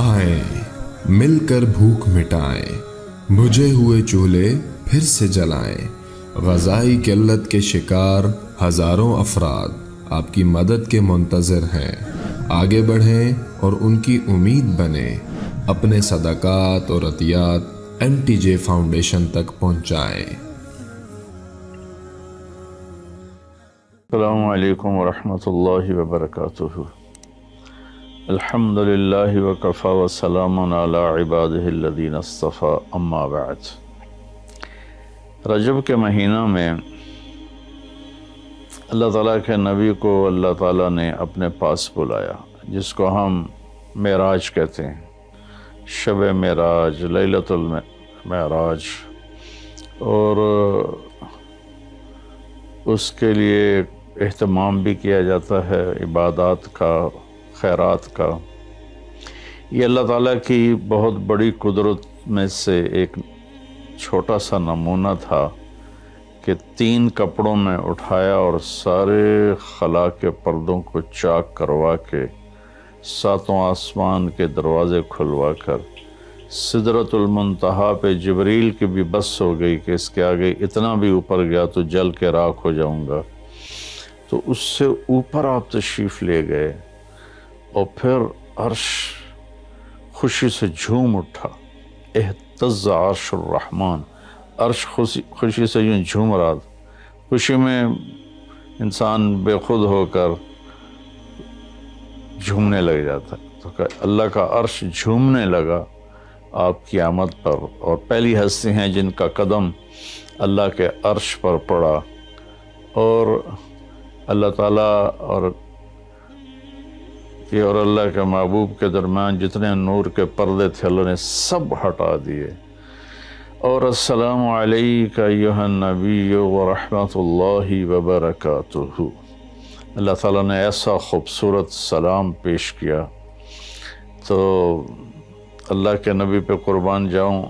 आए मिलकर भूख मिटाए, बुझे हुए चूल्हे फिर से जलाएं। गजाई किल्लत के शिकार हजारों अफराद आपकी मदद के मुंतज़र हैं। आगे बढ़ें और उनकी उम्मीद बने। अपने सदाकत और अतियात NTJ फाउंडेशन तक पहुँचाएँ। अस्सलामु अलैकुम वरहमतुल्लाहि वबरकातुहु। अल्हम्दुलिल्लाहि वकफ़ा वस्सलामुन अला इबादिहिल्लज़ीना इस्तफ़ा, अम्मा बअद। रजब के महीना में अल्लाह ताला के नबी को अल्लाह ताला ने अपने पास बुलाया, जिसको हम मेराज कहते हैं। शब ए मेराज, लैलतुल मेराज, और उसके लिए एहतमाम भी किया जाता है इबादत का, खैरात का। ये अल्लाह ताला की बहुत बड़ी कुदरत में से एक छोटा सा नमूना था कि 3 कपड़ों में उठाया और सारे खला के पर्दों को चाक करवा के, 7 आसमान के दरवाज़े खुलवा कर, सिदरतुल मुंतहा पे जिब्रील की भी बस हो गई कि इसके आगे इतना भी ऊपर गया तो जल के राख हो जाऊंगा। तो उससे ऊपर आप तशरीफ़ ले गए और फिर अर्श खुशी से झूम उठा। एहतज़ अर्शुर रहमान, अर्श खुशी से यूँ झूम रहा था। खुशी में इंसान बेखुद होकर झूमने लग जाता है। तो अल्लाह का अर्श झूमने लगा आपकी आमद पर, और पहली हस्ती हैं जिनका कदम अल्लाह के अर्श पर पड़ा। और अल्लाह ताला और अल्लाह के महबूब के दरमियान जितने नूर के पर्दे थे अल्लाह ने सब हटा दिए। और अस्सलामु अलैका अय्युहन नबिय्यु व रहमतुल्लाहि व बरकातुहु। अल्लाह ताला ने ऐसा ख़ूबसूरत सलाम पेश किया। तो अल्लाह के नबी पे कुर्बान जाऊं,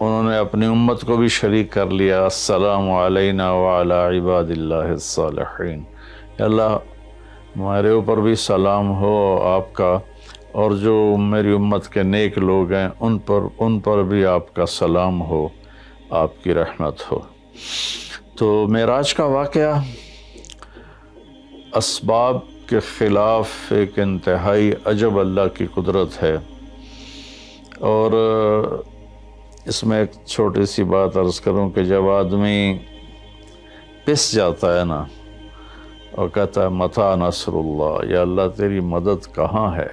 उन्होंने अपनी उम्मत को भी शरीक कर लिया। अस्सलामु अलैना व अला इबादिल्लाहिस सालिहीन। अल्लाह हमारे ऊपर भी सलाम हो आपका, और जो मेरी उम्मत के नेक लोग हैं उन पर भी आपका सलाम हो, आपकी रहमत हो। तो मेराज का वाक़या असबाब के ख़िलाफ़ एक इंतहाई अजब अल्लाह की कुदरत है। और इसमें एक छोटी सी बात अर्ज़ करूं कि जब आदमी पिस जाता है ना और कहता है मता नसरुल्लाह, या अल्लाह तेरी मदद कहाँ है,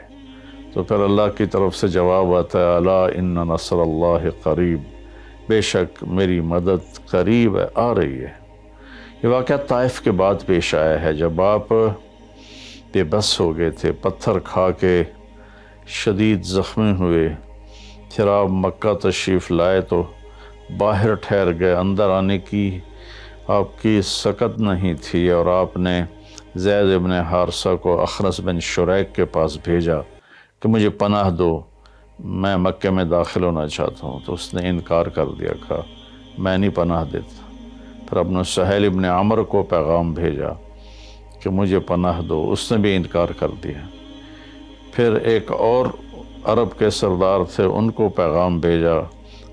तो फिर अल्लाह की तरफ से जवाब आता है अला इन्ना नसरुल्लाह करीब, बेशक मेरी मदद करीब है, आ रही है। ये वाक़या ताइफ के बाद पेश आया है, जब आप बेबस हो गए थे, पत्थर खा के शदीद ज़ख्मी हुए। फिर आप मक्का तशरीफ़ लाए तो बाहर ठहर गए, अंदर आने की आपकी सकत नहीं थी, और आपने ज़ैद इब्न हारसा को अखरस बिन शुरैक के पास भेजा कि मुझे पनाह दो, मैं मक्के में दाखिल होना चाहता हूँ। तो उसने इनकार कर दिया, कहा मैं नहीं पनाह देता। फिर अपने सुहैल इब्न आमर को पैगाम भेजा कि मुझे पनाह दो, उसने भी इनकार कर दिया। फिर एक और अरब के सरदार थे, उनको पैगाम भेजा,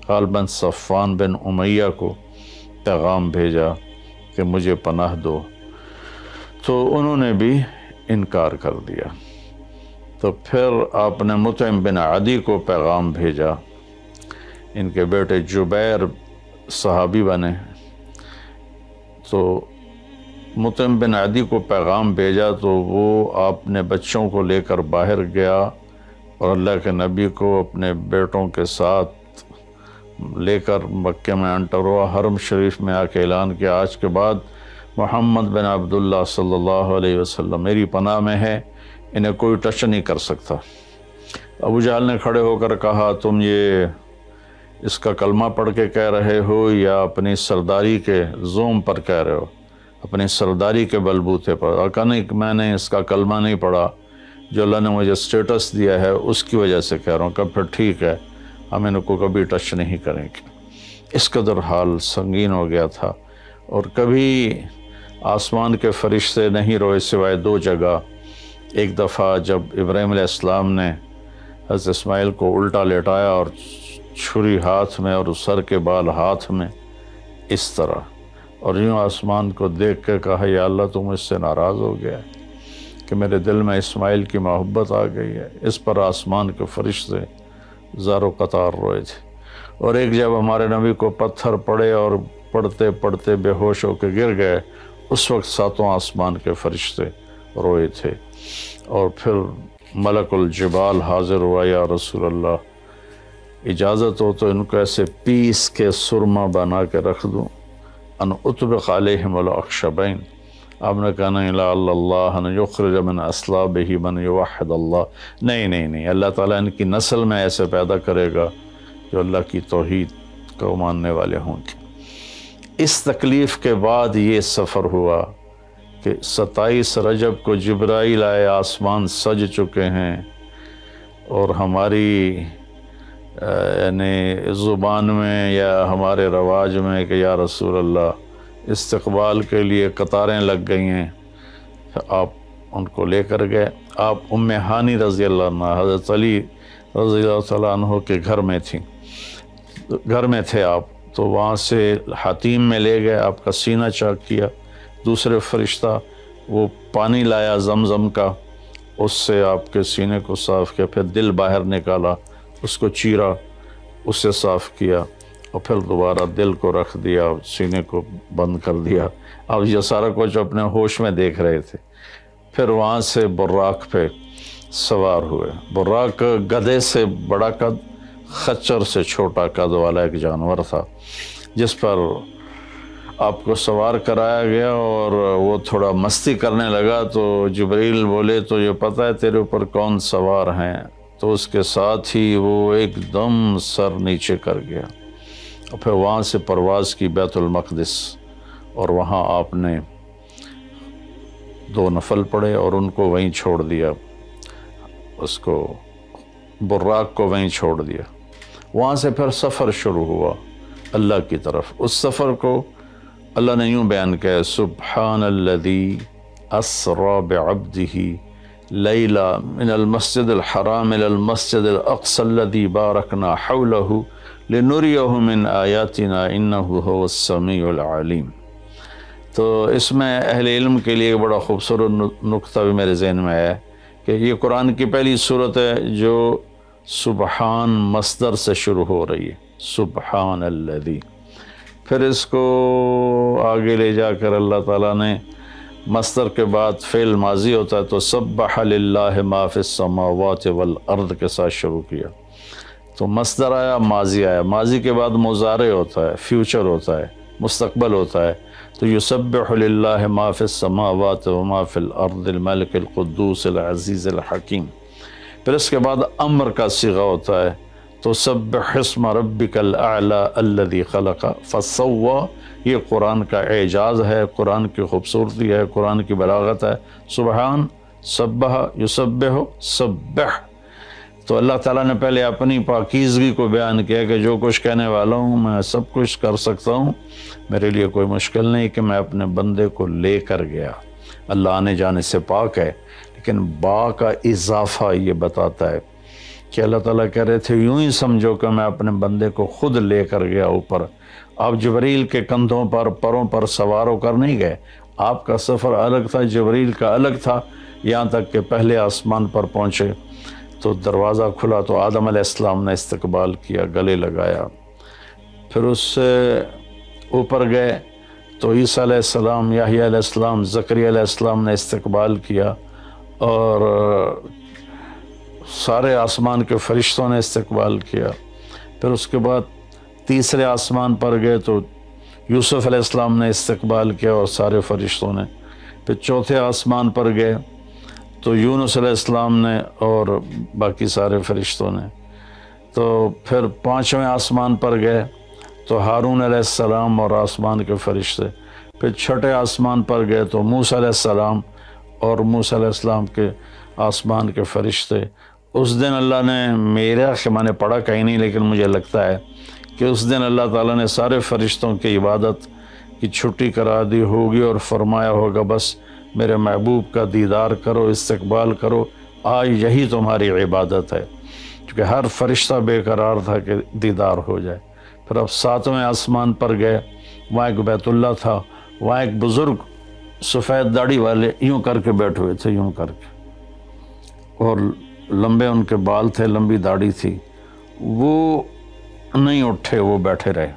ग़ालिबन सफ़्वान बिन उमैया को पैगाम भेजा कि मुझे पनाह दो, तो उन्होंने भी इनकार कर दिया। तो फिर आपने मुतइम बिन आदी को पैगाम भेजा, इनके बेटे जुबैर सहाबी बने। तो मुतइम बिन आदी को पैगाम भेजा तो वो आपने बच्चों को लेकर बाहर गया और अल्लाह के नबी को अपने बेटों के साथ लेकर मक्के में एंटर हुआ। हरम शरीफ में आके ऐलान किया आज के बाद मोहम्मद बिन अब्दुल्ला सल्लल्लाहु अलैहि वसल्लम मेरी पनाह में है, इन्हें कोई टच नहीं कर सकता। अबू जहल ने खड़े होकर कहा तुम ये इसका कलमा पढ़ के कह रहे हो या अपनी सरदारी के ज़ोम पर कह रहे हो, अपनी सरदारी के बलबूते पर? और कहा नहीं, मैंने इसका कलमा नहीं पढ़ा, जो अल्लाह ने मुझे स्टेटस दिया है उसकी वजह से कह रहा हूँ। कब फिर ठीक है, हम इनको कभी टच नहीं करेंगे। इस कदर हाल संगीन हो गया था। और कभी आसमान के फरिश्ते नहीं रोए सिवाय 2 जगह, एक दफ़ा जब इब्राहीम अलैहिस्सलाम ने हज़रत इस्माइल को उल्टा लेटाया और छुरी हाथ में और सर के बाल हाथ में इस तरह, और यूँ आसमान को देख कर कहा, या अल्लाह तुम मुझसे नाराज़ हो गया कि मेरे दिल में इस्माइल की मोहब्बत आ गई है। इस पर आसमान के फरिश्ते ज़ारो कतार रोए थे। और एक जब हमारे नबी को पत्थर पड़े और पड़ते पड़ते बेहोश होकर गिर गए, उस वक्त सातों आसमान के फरिश्ते रोए थे। और फिर मलकुल जिबाल हाज़िर हुआ, या रसूल अल्लाह इजाज़त हो तो इनको ऐसे पीस के सुरमा बना के रख दूँ। अन उतबक़ अलैहिमुल अख़शबैन, आपने कहा नहीं, ला अल्लाह न युख़्रिज मिन अस्लाबिही मन युवहिद अल्लाह, नहीं, अल्लाह ताला इनकी नस्ल में ऐसे पैदा करेगा जो अल्लाह की तौहीद को मानने वाले होंगे। इस तकलीफ़ के बाद ये सफ़र हुआ कि 27 रजब को जिब्राइल आए, आसमान सज चुके हैं और हमारी यानी ज़ुबान में या हमारे रवाज में कि या रसूल अल्लाह इस्तकबाल के लिए कतारें लग गई हैं। आप उनको लेकर गए। आप उम्मे हानी रज़ी अल्लाह अन्हा हज़रत अली रज़ी अल्लाह तआला अन्हु के घर में थी, घर में थे आप, तो वहाँ से हतीम में ले गए, आपका सीना चाक किया। दूसरे फरिश्ता वो पानी लाया जमजम का, उससे आपके सीने को साफ़ किया, फिर दिल बाहर निकाला, उसको चीरा, उससे साफ़ किया, और फिर दोबारा दिल को रख दिया, सीने को बंद कर दिया। अब यह सारा कुछ अपने होश में देख रहे थे। फिर वहाँ से बुर्राक पे सवार हुए। बुर्राक गधे से बड़ा कद, खच्चर से छोटा कद वाला एक जानवर था, जिस पर आपको सवार कराया गया। और वो थोड़ा मस्ती करने लगा तो जिब्रील बोले, तो ये पता है तेरे ऊपर कौन सवार हैं? तो उसके साथ ही वो एकदम सर नीचे कर गया। और फिर वहाँ से परवाज़ की बैतुल मक़दिस, और वहाँ आपने 2 नफल पढ़े और उनको वहीं छोड़ दिया, उसको बुर्राक को वहीं छोड़ दिया। वहाँ से फिर सफ़र शुरू हुआ अल्लाह की तरफ। उस सफ़र को अल्लाह ने यूँ बयान किया, सुब्हानल्लज़ी अस्रा बिअब्दिही लैला मिनल मस्जिदिल हराम इलल मस्जिदिल अक़्सल्लज़ी बारकना हौलहू लिनुरियहु मिन आयातिना इन्नहु हुवस समीउल अलीम। तो इसमें अहले इल्म के लिए बड़ा खूबसूरत नुक्ता भी मेरे जहन में आया कि ये कुरान की पहली सूरत है जो सुबहान मस्दर से शुरू हो रही है, सुबहानल्लज़ी। फिर इसको आगे ले जाकर अल्लाह ताला ने मस्दर के बाद फ़ेल माजी होता है, तो सब्बह लिल्लाहि मा फ़िस समावाति वल अर्द के साथ शुरू किया। तो मस्दर आया, माजी आया, माजी के बाद मुज़ारे होता है, फ्यूचर होता है, मुस्तक़बिल होता है। तो युसब्बिहु लिल्लाहि मा फ़िस समावाति व मा फ़िल अर्दिल मलिकिल क़ुद्दूसिल अज़ीज़िल हकीम। फिर इसके बाद अम्र का सिगा होता है, तो सब्बिह इस्म रब्बिकल अअला अल्लज़ी ख़लक़ फ़सव्वा। ये कुरान का एजाज़ है, कुरान की खूबसूरती है, कुरान की बलागत है। सुबहान, सब्बह, युसब्बिहु, सब्बिह। तो अल्लाह ताला ने पहले अपनी पाकीज़गी को बयान किया कि जो कुछ कहने वाला हूँ मैं सब कुछ कर सकता हूँ, मेरे लिए कोई मुश्किल नहीं कि मैं अपने बंदे को ले कर गया। अल्लाह आने जाने से पाक है, लेकिन बा का इजाफ़ा ये बताता है कि अल्लाह ताला कह रहे थे यूँ ही समझो कि मैं अपने बंदे को ख़ुद ले कर गया ऊपर। आप जिब्रील के कंधों पर, परों पर सवार होकर नहीं गए। आपका सफ़र अलग था, जिब्रील का अलग था। यहाँ तक कि पहले आसमान पर पहुँचे तो दरवाज़ा खुला तो आदम अलैहिस्सलाम ने इस्तकबाल किया, गले लगाया। फिर उससे ऊपर गए तो ईसा अलैहिस्सलाम, याहिया अलैहिस्सलाम, ज़करिया अलैहिस्सलाम ने इस्तकबाल किया, और सारे आसमान के फरिश्तों ने इस्तकबाल किया। फिर उसके बाद तीसरे आसमान पर गए तो यूसुफ़ अलैहिस्सलाम ने इस्तकबाल किया और सारे फरिश्तों ने। फिर चौथे आसमान पर गए तो यूनुस अलैहिस्सलाम ने और बाकी सारे फरिश्तों ने। तो फिर 5वें आसमान पर गए तो हारून अलैहिस्सलाम और आसमान के फरिश्ते। फिर 6ठे आसमान पर गए तो मूसा अलैहिस्सलाम और मूसा अलैहिस्सलाम के आसमान के फरिश्ते। उस दिन अल्लाह ने, मेरा मैंने पढ़ा कहीं नहीं लेकिन मुझे लगता है कि उस दिन अल्लाह ताला ने सारे फरिश्तों की इबादत की छुट्टी करा दी होगी और फरमाया होगा बस मेरे महबूब का दीदार करो, इस्तकबाल करो, आज यही तुम्हारी इबादत है। क्योंकि हर फरिश्ता बेकरार था कि दीदार हो जाए। फिर अब सातवें आसमान पर गए, वहाँ एक बैतुल्ला था, वहाँ एक बुज़ुर्ग सफ़ेद दाढ़ी वाले यूँ करके बैठे हुए थे, यूँ करके, और लंबे उनके बाल थे, लंबी दाढ़ी थी। वो नहीं उठे, वो बैठे रहे।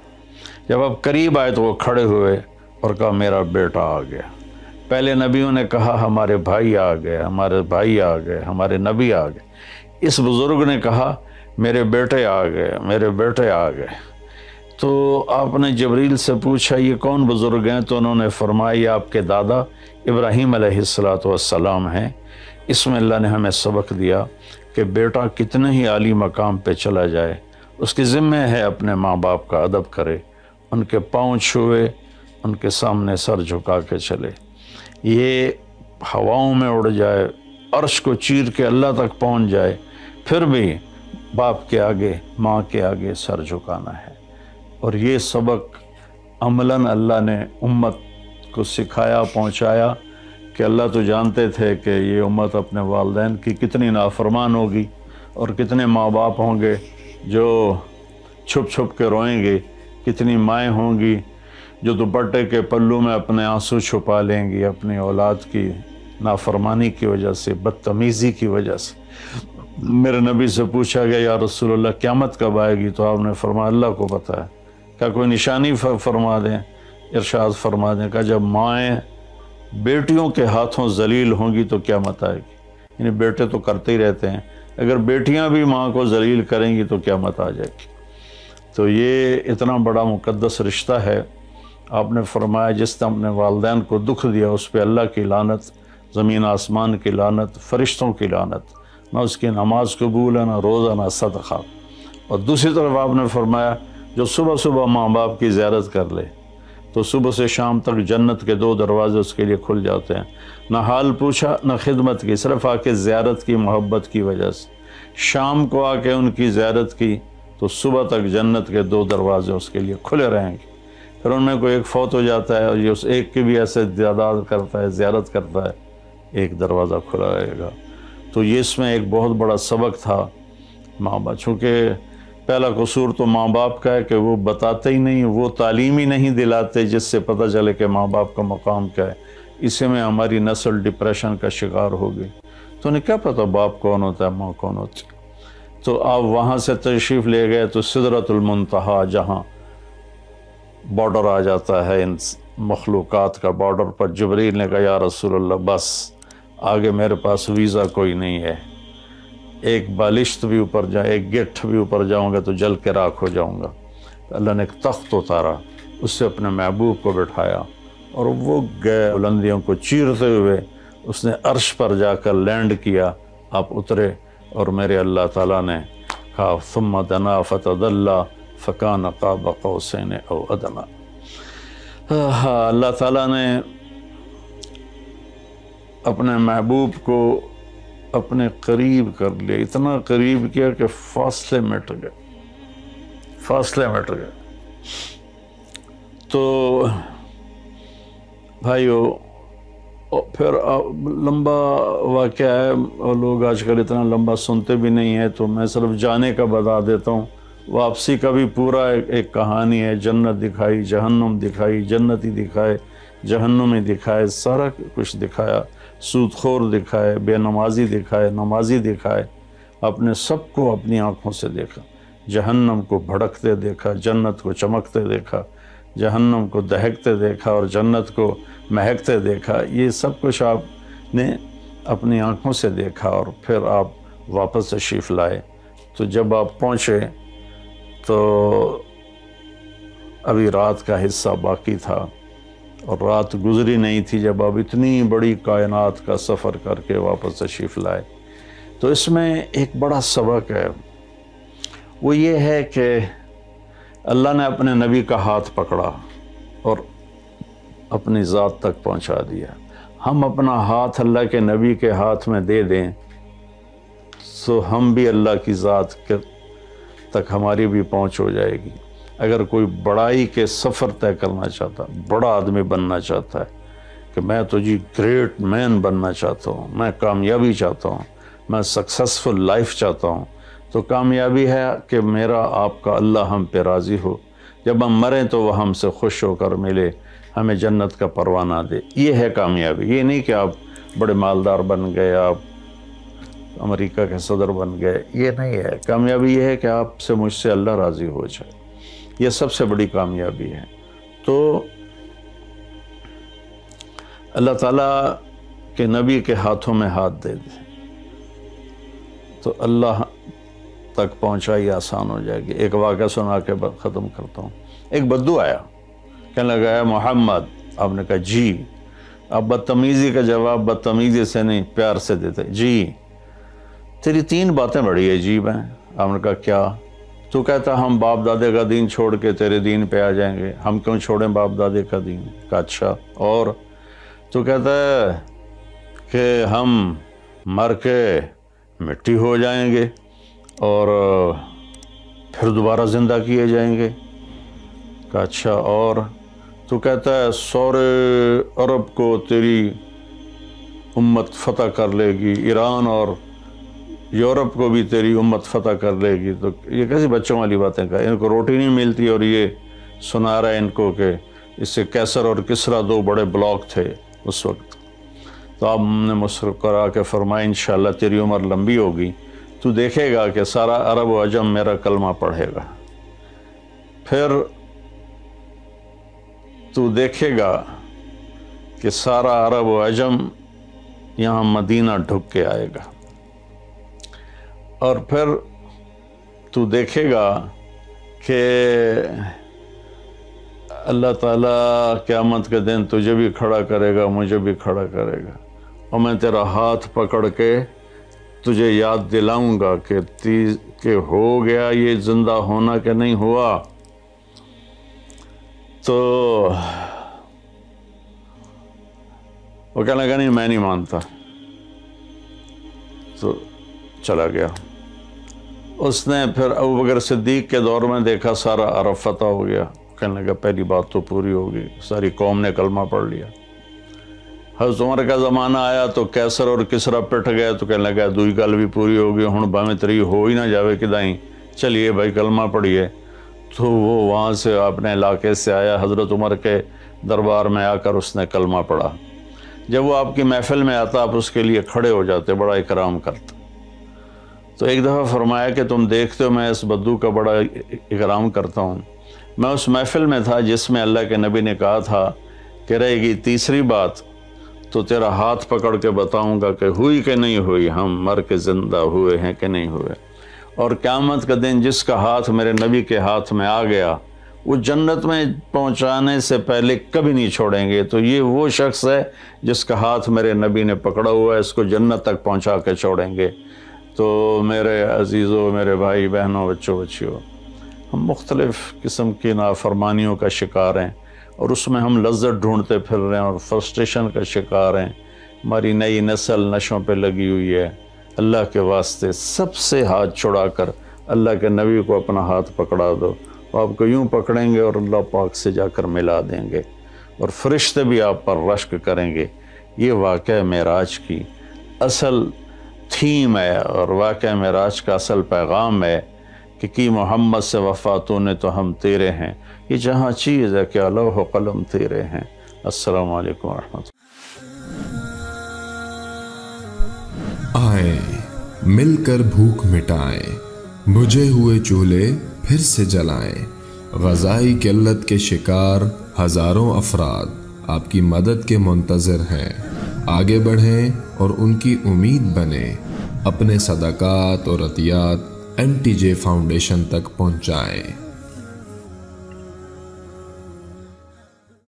जब अब करीब आए तो वो खड़े हुए और कहा मेरा बेटा आ गया। पहले नबियों ने कहा हमारे भाई आ गए, हमारे भाई आ गए, हमारे नबी आ गए। इस बुज़ुर्ग ने कहा मेरे बेटे आ गए, मेरे बेटे आ गए। तो आपने जबरील से पूछा ये कौन बुज़ुर्ग हैं? तो उन्होंने फरमाया आपके दादा इब्राहीम अलैहिस्सलाम हैं। इसमें अल्लाह ने हमें सबक दिया कि बेटा कितने ही आली मकाम पे चला जाए, उसके ज़िम्मे है अपने माँ बाप का अदब करे, उनके पाँव छुए, उनके सामने सर झुका के चले। ये हवाओं में उड़ जाए, अर्श को चीर के अल्लाह तक पहुँच जाए, फिर भी बाप के आगे, माँ के आगे सर झुकाना है। और ये सबक अमलन अल्लाह ने उम्मत को सिखाया, पहुँचाया कि अल्लाह तो जानते थे कि ये उम्मत अपने वालदैन की कितनी नाफरमान होगी और कितने माँ बाप होंगे जो छुप छुप के रोएंगे, कितनी माएँ होंगी जो दुपट्टे के पल्लू में अपने आंसू छुपा लेंगी अपनी औलाद की नाफरमानी की वजह से, बदतमीज़ी की वजह से। मेरे नबी से पूछा गया या रसूलल्लाह क़यामत कब आएगी? तो आपने फरमाया अल्लाह को पता है। क्या कोई निशानी फरमा दें, इरशाद फरमा दें? का जब माएँ बेटियों के हाथों जलील होंगी तो क़यामत आएगी। यानी बेटे तो करते ही रहते हैं, अगर बेटियां भी माँ को जलील करेंगी तो क़यामत आ जाएगी। तो ये इतना बड़ा मुक़द्दस रिश्ता है। आपने फरमाया जिसने अपने वालदैन को दुख दिया उस पर अल्लाह की लानत, ज़मीन आसमान की लानत, फ़रिश्तों की लानत, ना उसकी नमाज कबूल है, ना रोज़ा, ना सदक़ा। और दूसरी तरफ आपने फरमाया जो सुबह सुबह माँ बाप की ज़ियारत कर ले तो सुबह से शाम तक जन्नत के दो दरवाज़े उसके लिए खुल जाते हैं। ना हाल पूछा ना खिदमत की, सिर्फ आके ज़ियारत की मोहब्बत की वजह से। शाम को आके उनकी ज़ियारत की तो सुबह तक जन्नत के दो दरवाज़े उसके लिए खुले रहेंगे। फिर उनमें कोई एक फ़ौत हो जाता है और ये उस एक की भी ऐसे दादाद करता है, ज़ियारत करता है, एक दरवाज़ा खुला रहेगा। तो ये इसमें एक बहुत बड़ा सबक था। माँ बाप, चूँकि पहला कसूर तो माँ बाप का है कि वो बताते ही नहीं, वो तालीम ही नहीं दिलाते जिससे पता चले कि माँ बाप का मकाम क्या है। इसी में हमारी नस्ल डिप्रेशन का शिकार हो गई। तो उन्हें क्या पता बाप कौन होता है, माँ कौन होती। तो आप वहाँ से तशरीफ़ ले गए तो सिदरतुल मुंतहा, जहाँ बॉर्डर आ जाता है इन मखलूक़ात का, बॉर्डर पर जिब्रील ने कहा या रसूलल्लाह बस आगे मेरे पास वीज़ा कोई नहीं है, एक बालिश्त भी ऊपर जाए, एक गेट भी ऊपर जाऊंगा तो जल के राख हो जाऊंगा। तो अल्लाह ने एक तख्त उतारा, उससे अपने महबूब को बिठाया और वो गए बुलंदियों को चीरते हुए, उसने अर्श पर जाकर लैंड किया। आप उतरे और मेरे अल्लाह ताला ने कहा सुम्मा दना फतदल्ला फ़कान क़ाब क़ौसैन औ अदना। हाँ, अल्लाह ताला ने अपने महबूब को अपने करीब कर लिया, इतना करीब किया कि फासले मिट गए, फासले मिट गए। तो भाइयों, फिर लंबा वाक़या है और लोग आजकल इतना लंबा सुनते भी नहीं हैं, तो मैं सिर्फ जाने का बता देता हूँ। वापसी का भी पूरा एक कहानी है। जन्नत दिखाई, जहन्नुम दिखाई, जन्नती दिखाए, जहन्नुमी दिखाए, सारा कुछ दिखाया, सूदखोर दिखाए, बेनमाजी दिखाए, नमाजी दिखाए, अपने सबको अपनी आँखों से देखा। जहन्नम को भड़कते देखा, जन्नत को चमकते देखा, जहन्नम को दहकते देखा और जन्नत को महकते देखा। ये सब कुछ आपने अपनी आँखों से देखा और फिर आप वापस तशरीफ़ लाए। तो जब आप पहुँचे तो अभी रात का हिस्सा बाकी था और रात गुजरी नहीं थी जब आप इतनी बड़ी कायनात का सफ़र करके वापस तशरीफ़ लाए। तो इसमें एक बड़ा सबक है, वो ये है कि अल्लाह ने अपने नबी का हाथ पकड़ा और अपनी ज़ात तक पहुंचा दिया। हम अपना हाथ अल्लाह के नबी के हाथ में दे दें तो हम भी अल्लाह की ज़ात तक हमारी भी पहुंच हो जाएगी। अगर कोई बड़ाई के सफ़र तय करना चाहता, बड़ा आदमी बनना चाहता है, कि मैं तो जी ग्रेट मैन बनना चाहता हूँ, मैं कामयाबी चाहता हूँ, मैं सक्सेसफुल लाइफ चाहता हूँ, तो कामयाबी है कि मेरा आपका अल्लाह हम पे राज़ी हो, जब हम मरें तो वह हमसे खुश होकर मिले, हमें जन्नत का परवाना दे। ये है कामयाबी। ये नहीं कि आप बड़े मालदार बन गए, आप अमेरिका के सदर बन गए, ये नहीं है। कामयाबी ये है कि आपसे मुझसे अल्लाह राज़ी हो जाए, ये सबसे बड़ी कामयाबी है। तो अल्लाह ताला के नबी के हाथों में हाथ दे दे तो अल्लाह तक पहुँचाई आसान हो जाएगी। एक वाक़या सुना के ख़त्म करता हूँ। एक बद्दू आया, कहने लगा है मोहम्मद, आपने कहा जी। अब बदतमीज़ी का जवाब बदतमीज़ी से नहीं, प्यार से देते। जी तेरी तीन बातें बड़ी अजीब हैं। आपने कहा क्या? तू कहता हम बाप दादे का दीन छोड़ के तेरे दीन पे आ जाएंगे। हम क्यों छोड़ें बाप दादे का दीन? का अच्छा। और तू कहता है कि हम मर के मिट्टी हो जाएंगे और फिर दोबारा ज़िंदा किए जाएंगे। का अच्छा। और तू कहता है सौरे अरब को तेरी उम्मत फ़तह कर लेगी, ईरान और यूरोप को भी तेरी उम्मत फ़तह कर लेगी। तो ये कैसी बच्चों वाली बातें कहा। इनको रोटी नहीं मिलती और ये सुना रहा है इनको कि इससे कैसर और किसरा दो बड़े ब्लॉक थे उस वक्त। तो आपने मुस्करा के फरमाया इंशाल्लाह तेरी उम्र लंबी होगी, तू देखेगा कि सारा अरब व अजम मेरा कलमा पढ़ेगा, फिर तू देखेगा कि सारा अरब व अजम यहाँ मदीना ढुक के आएगा, और फिर तू देखेगा कि अल्लाह ताला क़यामत के दिन तुझे भी खड़ा करेगा, मुझे भी खड़ा करेगा, और मैं तेरा हाथ पकड़ के तुझे याद दिलाऊंगा कि हो गया ये ज़िंदा होना कि नहीं हुआ। तो वो कहने लगा नहीं मैं नहीं मानता, तो चला गया। उसने फिर अबू बकर सिद्दीक़ के दौर में देखा सारा अरब फतह हो गया। कहने लगा पहली बात तो पूरी होगी, सारी कौम ने कलमा पढ़ लिया। हज़रत उमर का ज़माना आया तो कैसर और किसरा पिट गए, तो कहने लगा दूई गल भी पूरी होगी, हुण भावें तेरी हो ही ना जावे किदाई, चलिए भाई कलमा पढ़िए। तो वो वहाँ से अपने इलाके से आया, हज़रत उमर के दरबार में आकर उसने कलमा पढ़ा। जब वो आपकी महफिल में आता आप उसके लिए खड़े हो जाते, बड़ा इकराम करते। तो एक दफ़ा फरमाया कि तुम देखते हो मैं इस बद्दू का बड़ा इकराम करता हूँ। मैं उस महफिल में था जिसमें अल्लाह के नबी ने कहा था कि रहेगी तीसरी बात तो तेरा हाथ पकड़ के बताऊँगा कि हुई कि नहीं हुई, हम मर के ज़िंदा हुए हैं कि नहीं हुए। और क़यामत का दिन जिसका हाथ मेरे नबी के हाथ में आ गया वो जन्नत में पहुँचाने से पहले कभी नहीं छोड़ेंगे। तो ये वो शख्स है जिसका हाथ मेरे नबी ने पकड़ा हुआ है, इसको जन्नत तक पहुँचा के छोड़ेंगे। तो मेरे अजीज़ों, मेरे भाई बहनों, बच्चों बच्चियों, हम मुख्तलिफ़ किस्म की नाफरमानियों का शिकार हैं और उसमें हम लज्जत ढूंढते फिर रहे हैं और फ्रस्ट्रेशन का शिकार हैं। हमारी नई नस्ल नशों पे लगी हुई है। अल्लाह के वास्ते सबसे हाथ छुड़ा कर अल्लाह के नबी को अपना हाथ पकड़ा दो, वो आपको यूँ पकड़ेंगे और अल्लाह पाक से जाकर मिला देंगे और फरिश्ते भी आप पर रश्क करेंगे। ये वाक़या मेराज की असल थीम है और वाक़या मेराज का असल पैगाम है कि मोहम्मद से वफ़ातों ने तो हम तेरे हैं, ये जहाँ चीज़ है कि अल्लाह कलम तेरे हैं। अस्सलाम वालेकुम रहमतुल्लाह। आए मिलकर भूख मिटाएं, बुझे हुए चूल्हे फिर से जलाएं। ग़ज़ाई किल्लत के शिकार हज़ारों अफराद आपकी मदद के मुंतज़र हैं। आगे बढ़ें और उनकी उम्मीद बनें। अपने सदाक़त और अतियात NTJ फाउंडेशन तक पहुँचाएँ।